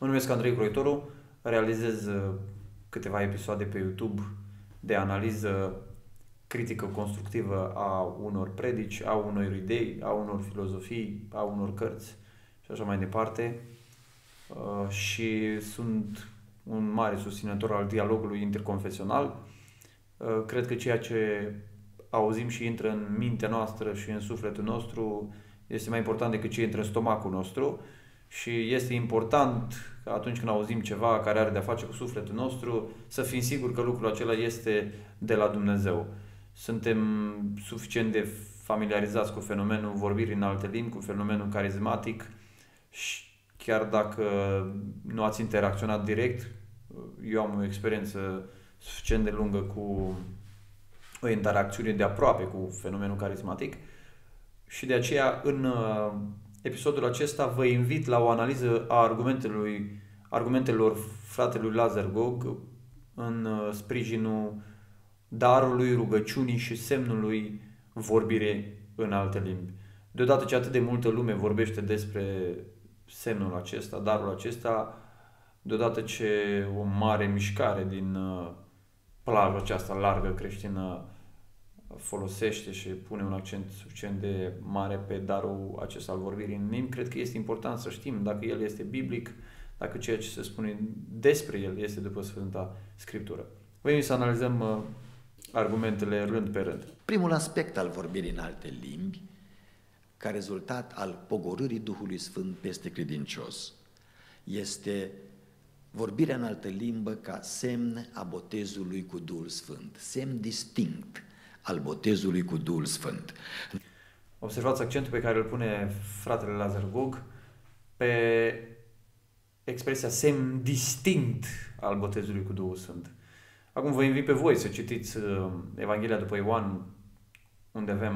Mă numesc Andrei Croitoru, realizez câteva episoade pe YouTube de analiză critică constructivă a unor predici, a unor idei, a unor filozofii, a unor cărți și așa mai departe. Și sunt un mare susținător al dialogului interconfesional. Cred că ceea ce auzim și intră în mintea noastră și în sufletul nostru este mai important decât ce intră în stomacul nostru. Și este important că atunci când auzim ceva care are de-a face cu sufletul nostru, să fim siguri că lucrul acela este de la Dumnezeu. Suntem suficient de familiarizați cu fenomenul vorbirii în alte limbi, cu fenomenul carismatic și chiar dacă nu ați interacționat direct, eu am o experiență suficient de lungă cu o interacțiune de aproape cu fenomenul carismatic și de aceea în episodul acesta vă invit la o analiză a argumentelor fratelui Lazăr Gog în sprijinul darului, rugăciunii și semnului vorbire în alte limbi. Deodată ce atât de multă lume vorbește despre semnul acesta, darul acesta, deodată ce o mare mișcare din plaja aceasta largă creștină folosește și pune un accent suficient de mare pe darul acesta al vorbirii în limbi, cred că este important să știm dacă el este biblic, dacă ceea ce se spune despre el este după Sfânta Scriptură. Vrem să analizăm argumentele rând pe rând. Primul aspect al vorbirii în alte limbi, ca rezultat al pogorârii Duhului Sfânt peste credincios, este vorbirea în altă limbă ca semn a botezului cu Duhul Sfânt, semn distinct al botezului cu Duhul Sfânt. Observați accentul pe care îl pune fratele Lazăr Gog pe expresia semn distinct al botezului cu Duhul Sfânt. Acum vă invit pe voi să citiți Evanghelia după Ioan, unde avem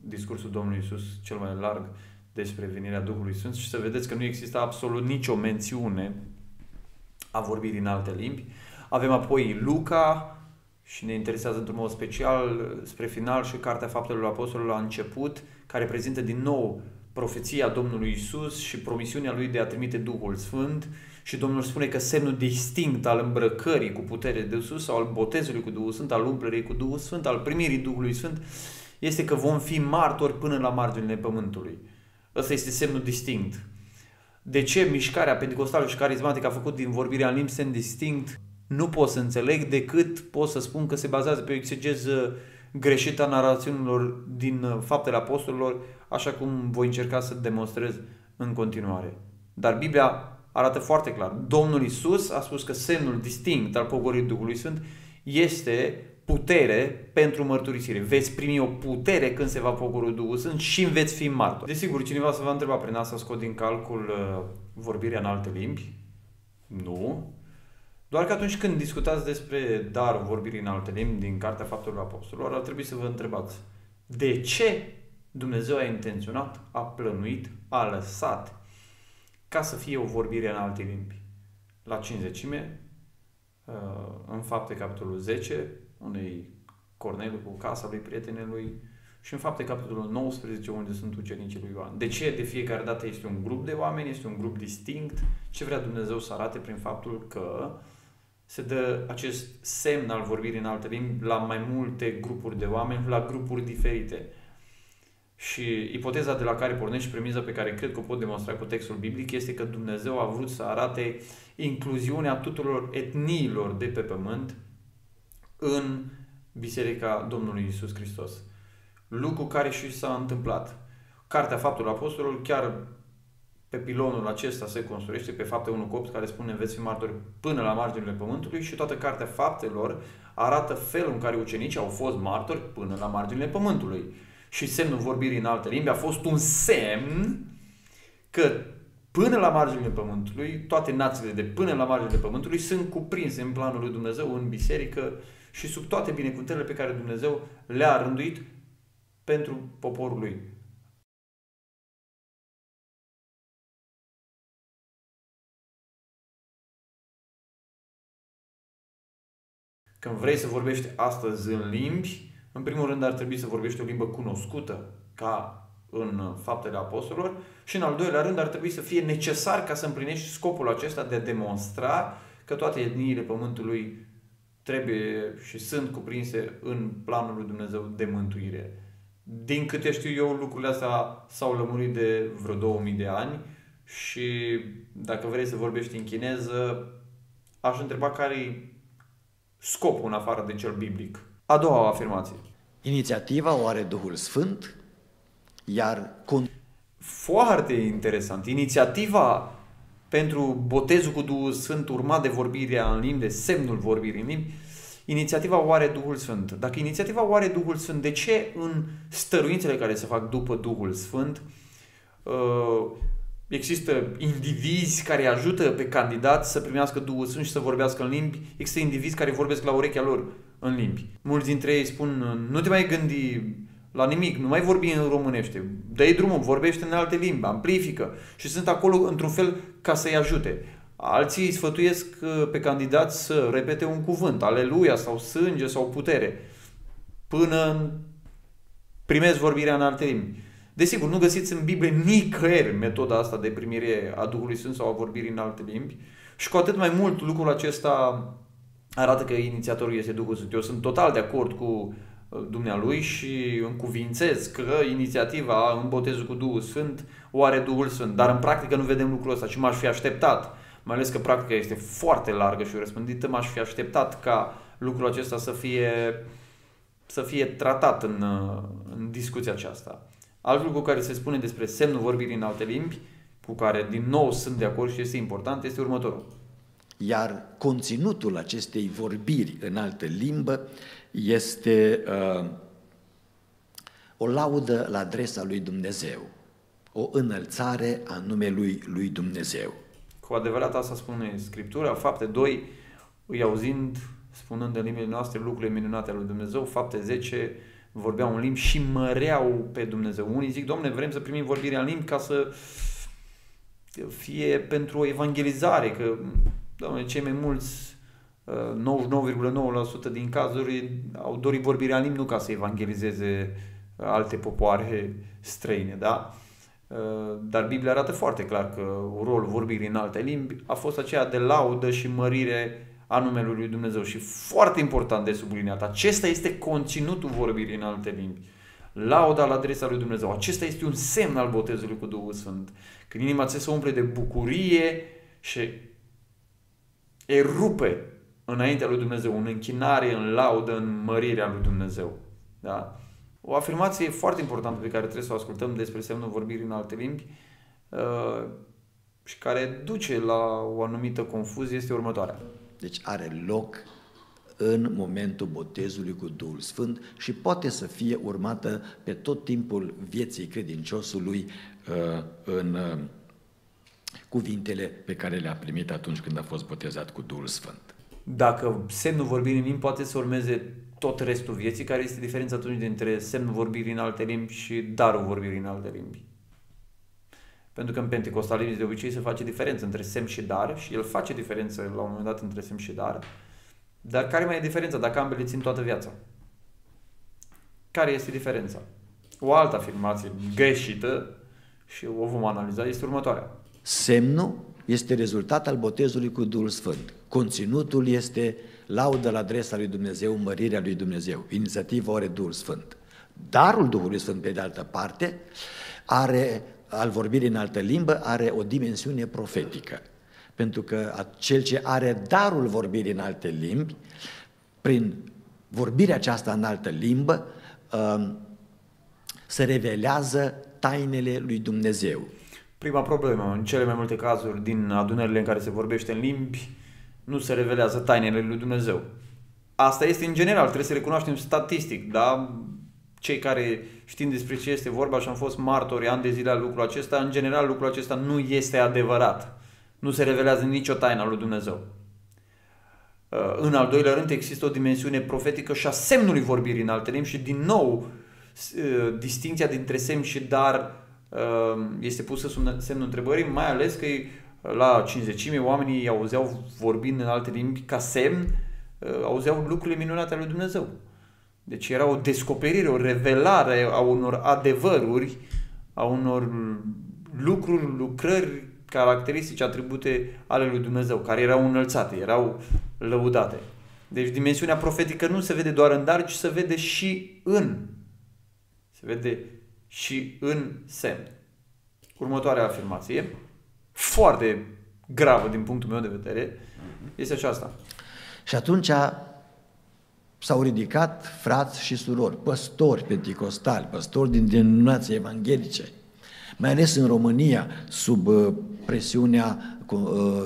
discursul Domnului Iisus cel mai larg despre venirea Duhului Sfânt și să vedeți că nu există absolut nicio mențiune a vorbirii în alte limbi. Avem apoi Luca, și ne interesează într-un mod special spre final, și Cartea Faptelor Apostolilor la început, care prezintă din nou profeția Domnului Iisus și promisiunea Lui de a trimite Duhul Sfânt și Domnul spune că semnul distinct al îmbrăcării cu putere de sus sau al botezului cu Duhul Sfânt, al umplerii cu Duhul Sfânt, al primirii Duhului Sfânt este că vom fi martori până la marginile pământului. Ăsta este semnul distinct. De ce mișcarea pentecostală și carismatică a făcut din vorbirea în limbi semn distinct? Nu pot să înțeleg, decât pot să spun că se bazează pe o exegeză greșită a narațiunilor din Faptele Apostolilor, așa cum voi încerca să demonstrez în continuare. Dar Biblia arată foarte clar. Domnul Iisus a spus că semnul distinct al pogorârii Duhului Sfânt este putere pentru mărturisire. Veți primi o putere când se va pogorî Duhul Sfânt și veți fi martori. Desigur, cineva se va întreba, prin asta scot din calcul vorbirea în alte limbi? Nu. Doar că atunci când discutați despre darul vorbirii în alte limbi din Cartea Faptelor Apostolilor, ar trebui să vă întrebați de ce Dumnezeu a intenționat, a plănuit, a lăsat ca să fie o vorbire în alte limbi. La Cincizecime, în Fapte, capitolul 10, unde Corneliu cu casa lui, prietenelui, și în Fapte, capitolul 19, unde sunt ucenicii lui Ioan. De ce de fiecare dată este un grup de oameni, este un grup distinct? Ce vrea Dumnezeu să arate prin faptul că se dă acest semn al vorbirii în alte limbi la mai multe grupuri de oameni, la grupuri diferite? Și ipoteza de la care pornești, premiza pe care cred că o pot demonstra cu textul biblic, este că Dumnezeu a vrut să arate incluziunea tuturor etniilor de pe pământ în Biserica Domnului Iisus Hristos. Lucru care și s-a întâmplat. Cartea Faptelor Apostolilor chiar pe pilonul acesta se construiește, pe Fapte 1,8, care spune veți fi martori până la marginile pământului, și toată Cartea Faptelor arată felul în care ucenicii au fost martori până la marginile pământului. Și semnul vorbirii în alte limbi a fost un semn că până la marginile pământului, toate națiile de până la marginile pământului sunt cuprinse în planul lui Dumnezeu, în biserică și sub toate binecuvântările pe care Dumnezeu le-a rânduit pentru poporul lui. Când vrei să vorbești astăzi în limbi, în primul rând ar trebui să vorbești o limbă cunoscută, ca în Faptele Apostolilor și, în al doilea rând, ar trebui să fie necesar ca să împlinești scopul acesta de a demonstra că toate etniile Pământului trebuie și sunt cuprinse în planul lui Dumnezeu de mântuire. Din câte știu eu, lucrurile astea s-au lămurit de vreo 2000 de ani și dacă vrei să vorbești în chineză, aș întreba care-i scopul în afară de cel biblic. A doua afirmație. Inițiativa o are Duhul Sfânt, iar... Foarte interesant. Inițiativa pentru botezul cu Duhul Sfânt urmat de vorbirea în limbi, de semnul vorbirii în limbi, inițiativa o are Duhul Sfânt. Dacă inițiativa o are Duhul Sfânt, de ce în stăruințele care se fac după Duhul Sfânt există indivizi care ajută pe candidați să primească Duhul Sfânt și să vorbească în limbi? Există indivizi care vorbesc la urechea lor în limbi. Mulți dintre ei spun, nu te mai gândi la nimic, nu mai vorbi în românește, dă-i drumul, vorbește în alte limbi, amplifică și sunt acolo într-un fel ca să-i ajute. Alții îi sfătuiesc pe candidați să repete un cuvânt, aleluia sau sânge sau putere, până primesc vorbirea în alte limbi. Desigur, nu găsiți în Biblie nicăieri metoda asta de primire a Duhului Sfânt sau a vorbirii în alte limbi și cu atât mai mult lucrul acesta arată că inițiatorul este Duhul Sfânt. Eu sunt total de acord cu dumnealui și încuvințez că inițiativa în botezul cu Duhul Sfânt o are Duhul Sfânt, dar în practică nu vedem lucrul ăsta și m-aș fi așteptat, mai ales că practica este foarte largă și răspândită, m-aș fi așteptat ca lucrul acesta să fie tratat în discuția aceasta. Alt lucru care se spune despre semnul vorbirii în alte limbi, cu care din nou sunt de acord și este important, este următorul. Iar conținutul acestei vorbiri în altă limbă este o laudă la adresa lui Dumnezeu, o înălțare a numelui lui Dumnezeu. Cu adevărat asta spune Scriptura, Fapte 2, îi auzind, spunând în limbile noastre lucrurile minunate ale lui Dumnezeu, Fapte 10, vorbeau în limbi și măreau pe Dumnezeu. Unii zic, Doamne, vrem să primim vorbirea în limbi ca să fie pentru o evangelizare, că, Doamne, cei mai mulți 99,9% din cazuri au dorit vorbirea în limbi nu ca să evangelizeze alte popoare străine, da? Dar Biblia arată foarte clar că rolul vorbirii în alte limbi a fost aceea de laudă și mărire a numelui lui Dumnezeu și foarte important de subliniat, acesta este conținutul vorbirii în alte limbi. Lauda la adresa lui Dumnezeu. Acesta este un semn al botezului cu Duhul Sfânt. Când inima ți se umple de bucurie și erupe înaintea lui Dumnezeu, în închinare, în laudă, în mărirea lui Dumnezeu. Da? O afirmație foarte importantă pe care trebuie să o ascultăm despre semnul vorbirii în alte limbi și care duce la o anumită confuzie este următoarea. Deci are loc în momentul botezului cu Duhul Sfânt și poate să fie urmată pe tot timpul vieții credinciosului în cuvintele pe care le-a primit atunci când a fost botezat cu Duhul Sfânt. Dacă semnul vorbirii în limbi poate să urmeze tot restul vieții, care este diferența atunci dintre semnul vorbirii în alte limbi și darul vorbirii în alte limbi? Pentru că în pentecostalism de obicei se face diferență între semn și dar și el face diferență la un moment dat între semn și dar, dar care mai e diferența dacă ambele țin toată viața? Care este diferența? O altă afirmație greșită și o vom analiza este următoarea. Semnul este rezultat al botezului cu Duhul Sfânt. Conținutul este laudă la adresa lui Dumnezeu, mărirea lui Dumnezeu. Inițiativa are Duhul Sfânt. Darul Duhului Sfânt, pe de altă parte, al vorbirii în altă limbă, are o dimensiune profetică. Pentru că cel ce are darul vorbirii în alte limbi, prin vorbirea aceasta în altă limbă, se revelează tainele lui Dumnezeu. Prima problemă, în cele mai multe cazuri din adunările în care se vorbește în limbi, nu se revelează tainele lui Dumnezeu. Asta este în general, trebuie să recunoaștem statistic, da? Cei care știm despre ce este vorba și am fost martori ani de zile al lucrul acesta, în general lucrul acesta nu este adevărat. Nu se revelează nicio taină a lui Dumnezeu. În al doilea rând există o dimensiune profetică și a semnului vorbirii în alte limbi și din nou distinția dintre semn și dar este pusă sub semnul întrebării, mai ales că la 50-ime oamenii îi auzeau vorbind în alte limbi ca semn, auzeau lucrurile minunate ale lui Dumnezeu. Deci era o descoperire, o revelare a unor adevăruri a unor lucruri, lucrări, caracteristici, atribute ale lui Dumnezeu, care erau înălțate, erau lăudate. Deci dimensiunea profetică nu se vede doar în dar, ci se vede și în. Se vede și în semn. Următoarea afirmație, foarte gravă din punctul meu de vedere, este aceasta. Și atunci s-au ridicat frați și surori, păstori penticostali, păstori din denominații evanghelice, mai ales în România, sub presiunea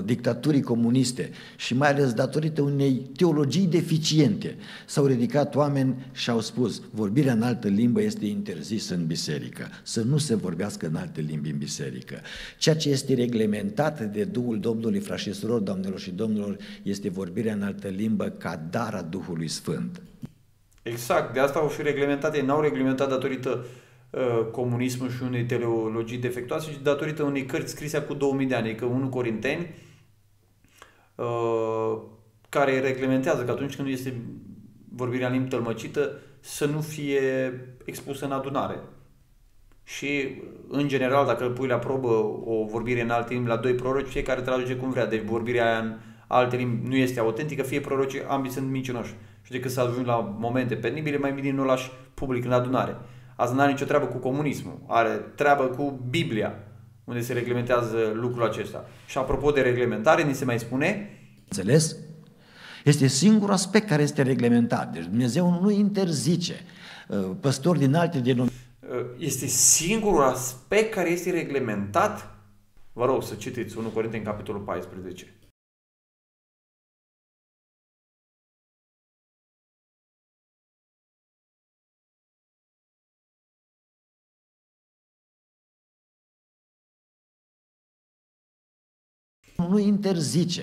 dictaturii comuniste și mai ales datorită unei teologii deficiente, s-au ridicat oameni și au spus: vorbirea în altă limbă este interzisă în biserică, să nu se vorbească în alte limbi în biserică. Ceea ce este reglementat de Duhul Domnului, frați și surori, doamnelor și domnilor, este vorbirea în altă limbă ca dar a Duhului Sfânt. Exact, de asta au și reglementat, n-au reglementat datorită comunismul și unei teologii defectuoase, și datorită unei cărți scrise cu 2000 de ani, adică 1 Corinteni, care reglementează că atunci când este vorbirea în limbi tălmăcită să nu fie expusă în adunare. Și, în general, dacă îl pui la probă o vorbire în alte limbi la doi proroci, fiecare traduce cum vrea, deci vorbirea aia în alte limbi nu este autentică, fie proroci, ambii sunt mincinoși. Și decât să ajungi la momente penibile, mai bine nu o lași public în adunare. Azi nu are nicio treabă cu comunismul, are treabă cu Biblia, unde se reglementează lucrul acesta. Și apropo de reglementare, ni se mai spune... Înțeles? Este singurul aspect care este reglementat. Deci Dumnezeu nu interzice păstori din alte denominații. Este singurul aspect care este reglementat? Vă rog să citiți 1 Corinteni, capitolul 14. Nu interzice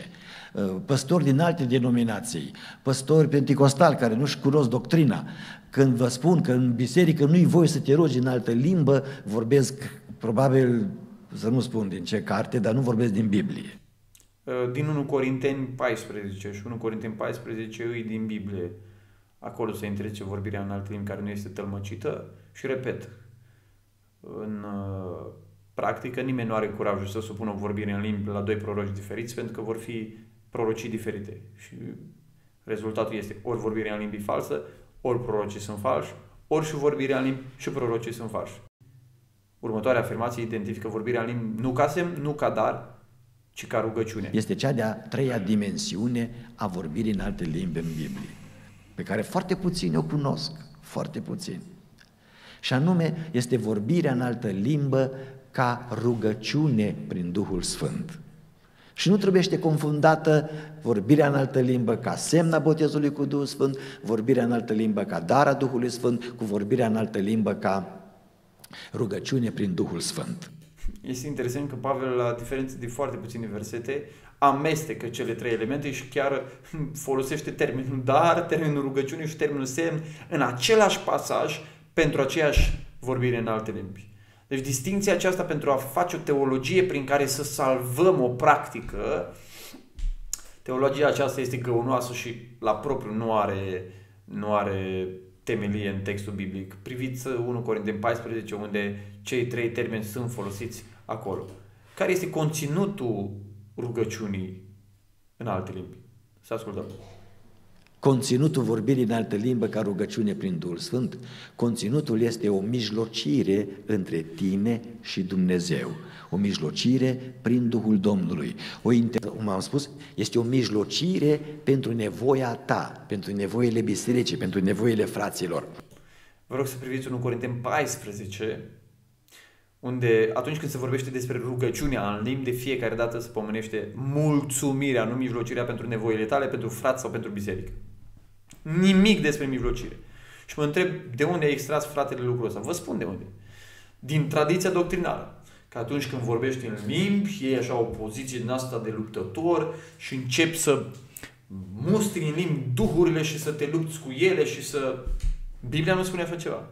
păstori din alte denominații, păstori penticostali care nu-și cunosc doctrina. Când vă spun că în biserică nu-i voie să te rogi în altă limbă, vorbesc probabil, să nu spun din ce carte, dar nu vorbesc din Biblie. Din 1 Corinteni 14 și 1 Corinteni 14 îi din Biblie. Acolo se interzice vorbirea în alte limbi care nu este tălmăcită și, repet, în... practică, nimeni nu are curajul să supună o vorbire în limbi la doi proroci diferiți, pentru că vor fi prorocii diferite. Și rezultatul este ori vorbirea în limbi falsă, ori prorocii sunt falși, ori și vorbirea în limbi și prorocii sunt falși. Următoarea afirmație identifică vorbirea în limbi nu ca semn, nu ca dar, ci ca rugăciune. Este cea de-a treia dimensiune a vorbirii în alte limbi în Biblie, pe care foarte puțini o cunosc, foarte puțini. Și anume, este vorbirea în altă limbă ca rugăciune prin Duhul Sfânt. Și nu trebuie confundată vorbirea în altă limbă ca semn a botezului cu Duhul Sfânt, vorbirea în altă limbă ca dar a Duhului Sfânt, cu vorbirea în altă limbă ca rugăciune prin Duhul Sfânt. Este interesant că Pavel, la diferență de foarte puține versete, amestecă cele trei elemente și chiar folosește termenul dar, termenul rugăciune și termenul semn în același pasaj pentru aceeași vorbire în alte limbi. Deci distinția aceasta pentru a face o teologie prin care să salvăm o practică, teologia aceasta este găunoasă și la propriu nu are temelie în textul biblic. Priviți 1 Corinteni 14, unde cei trei termeni sunt folosiți acolo. Care este conținutul rugăciunii în alte limbi? Să ascultăm. Conținutul vorbirii în altă limbă ca rugăciune prin Duhul Sfânt, conținutul este o mijlocire între tine și Dumnezeu. O mijlocire prin Duhul Domnului. Cum am spus, este o mijlocire pentru nevoia ta, pentru nevoile bisericii, pentru nevoile fraților. Vă rog să priviți 1 Corinteni 14, unde atunci când se vorbește despre rugăciunea în limbi, de fiecare dată se pomenește mulțumirea, nu mijlocirea, pentru nevoile tale, pentru frați sau pentru biserică. Nimic despre mijlocire. Și mă întreb de unde ai extras, fratele, lucrul ăsta. Vă spun de unde. Din tradiția doctrinală. Că atunci când vorbești în limbi, iei așa o poziție din asta de luptător și începi să mustri în limbi duhurile și să te lupți cu ele și să... Biblia nu spune așa ceva.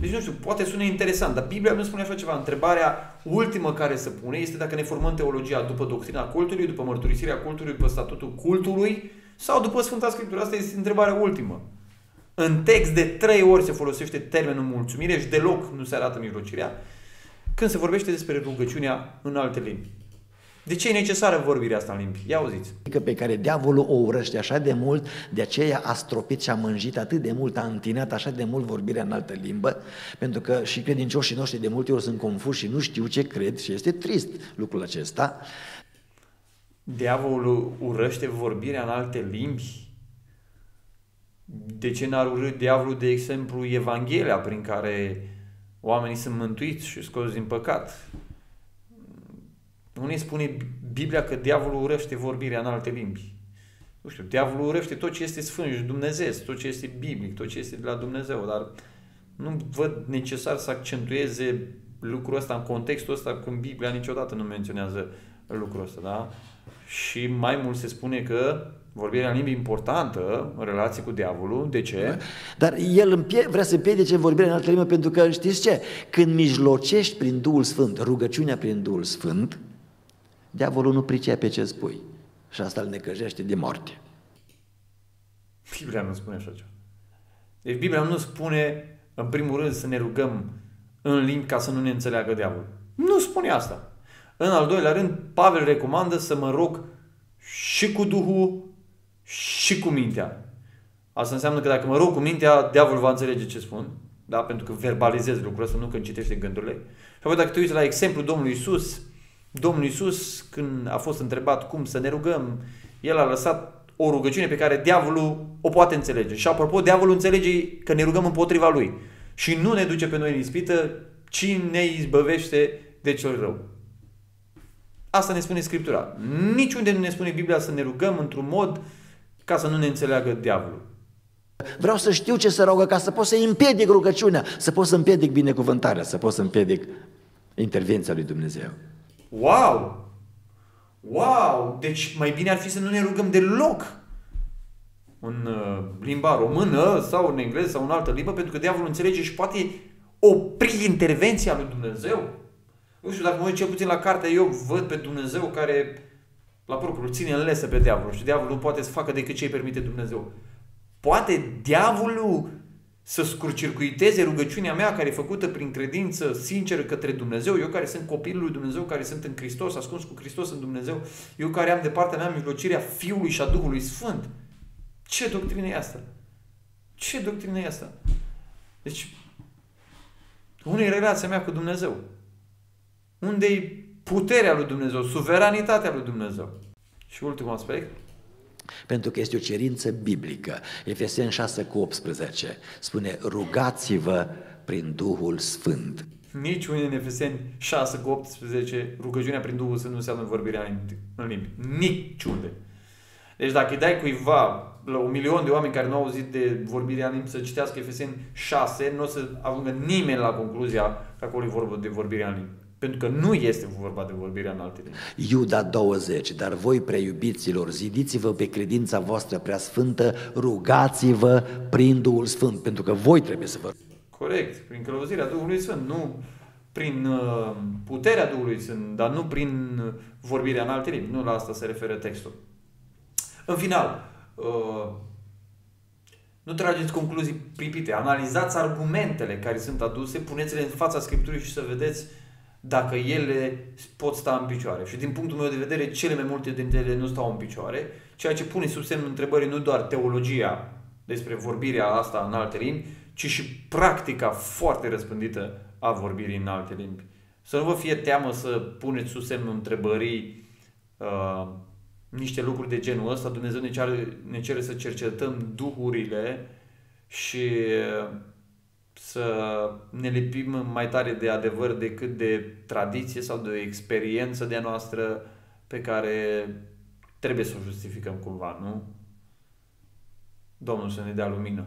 Deci nu știu, poate sună interesant, dar Biblia nu spune așa ceva. Întrebarea ultimă care se pune este dacă ne formăm teologia după doctrina cultului, după mărturisirea cultului, după statutul cultului sau după Sfânta Scriptură. Asta este întrebarea ultimă. În text de 3 ori se folosește termenul mulțumire și deloc nu se arată mijlocirea. când se vorbește despre rugăciunea în alte limbi. De ce e necesară vorbirea asta în limbi? Ia auziți. Pe care diavolul o urăște așa de mult, de aceea a stropit și a mânjit atât de mult, a întinat așa de mult vorbirea în altă limbă, pentru că și credincioșii noștri de multe ori sunt confuși și nu știu ce cred și este trist lucrul acesta. Diavolul urăște vorbirea în alte limbi? De ce n-ar urâ diavolul, de exemplu, Evanghelia prin care oamenii sunt mântuiți și scoși din păcat? Unii spune Biblia că diavolul urăște vorbirea în alte limbi. Nu știu, diavolul urăște tot ce este sfânt și dumnezeiesc, tot ce este biblic, tot ce este de la Dumnezeu, dar nu văd necesar să accentueze lucrul ăsta în contextul ăsta, cum Biblia niciodată nu menționează lucrul ăsta, da? Și mai mult se spune că vorbirea în limbi e importantă în relație cu diavolul. De ce? Dar el vrea să împiedice vorbirea în altă limbă pentru că, știți ce? Când mijlocești prin Duhul Sfânt, rugăciunea prin Duhul Sfânt, diavolul nu pricepe ce spui. Și asta îl necăjește de moarte. Biblia nu spune așa ceva. Deci Biblia nu spune, în primul rând, să ne rugăm în limbi ca să nu ne înțeleagă diavolul. Nu spune asta. În al doilea rând, Pavel recomandă să mă rog și cu Duhul și cu mintea. Asta înseamnă că dacă mă rog cu mintea, diavolul va înțelege ce spun. Da? Pentru că verbalizez lucrul ăsta, nu că îmi citește gândurile. Și apoi dacă te uiți la exemplul Domnului Iisus, Domnul Iisus, când a fost întrebat cum să ne rugăm, El a lăsat o rugăciune pe care diavolul o poate înțelege. Și apropo, diavolul înțelege că ne rugăm împotriva lui. Și nu ne duce pe noi în ispită, ci ne izbăvește de cel rău. Asta ne spune Scriptura. Niciunde nu ne spune Biblia să ne rugăm într-un mod ca să nu ne înțeleagă diavolul. Vreau să știu ce se roagă ca să pot să împiedic rugăciunea, să pot să împiedic binecuvântarea, să pot să împiedic intervenția lui Dumnezeu. Wow! Wow! Deci mai bine ar fi să nu ne rugăm deloc în limba română sau în engleză sau în altă limbă, pentru că diavolul înțelege și poate opri intervenția lui Dumnezeu. Nu știu, dacă mă uit cel puțin la cartea, eu văd pe Dumnezeu care, la propriu, ține în lesă pe diavolul și diavolul nu poate să facă decât ce îi permite Dumnezeu. Poate diavolul să scurcircuiteze rugăciunea mea care e făcută prin credință sinceră către Dumnezeu, eu care sunt copilul lui Dumnezeu, care sunt în Hristos, ascuns cu Hristos în Dumnezeu, eu care am de partea mea mijlocirea Fiului și a Duhului Sfânt. Ce doctrină e asta? Ce doctrină e asta? Deci, unde e relația mea cu Dumnezeu? Unde e puterea lui Dumnezeu, suveranitatea lui Dumnezeu? Și ultimul aspect, pentru că este o cerință biblică. Efeseni 6:18 spune, rugați-vă prin Duhul Sfânt. Nici unde în Efeseni 6:18 rugăciunea prin Duhul Sfânt nu înseamnă vorbirea în limbi. Niciunde. Deci dacă îi dai cuiva, la 1.000.000 de oameni care nu au auzit de vorbirea în limbi, să citească Efeseni 6, nu o să ajungă nimeni la concluzia că acolo e vorba de vorbirea în limbi. Pentru că nu este vorba de vorbirea în alte limbi. Iuda 20. Dar voi, preiubiților, zidiți-vă pe credința voastră prea sfântă, rugați-vă prin Duhul Sfânt. Pentru că voi trebuie să vă... Corect. Prin călăuzirea Duhului Sfânt. Nu prin puterea Duhului Sfânt, dar nu prin vorbirea în alte limbi. Nu la asta se referă textul. În final, nu trageți concluzii pripite. Analizați argumentele care sunt aduse, puneți-le în fața Scripturii și să vedeți dacă ele pot sta în picioare. Și din punctul meu de vedere, cele mai multe dintre ele nu stau în picioare, ceea ce pune sub semnul întrebării nu doar teologia despre vorbirea asta în alte limbi, ci și practica foarte răspândită a vorbirii în alte limbi. Să nu vă fie teamă să puneți sub semnul întrebării niște lucruri de genul ăsta. Dumnezeu ne cere să cercetăm duhurile și să ne lipim mai tare de adevăr decât de tradiție sau de o experiență de-a noastră pe care trebuie să o justificăm cumva, nu? Domnul să ne dea lumină.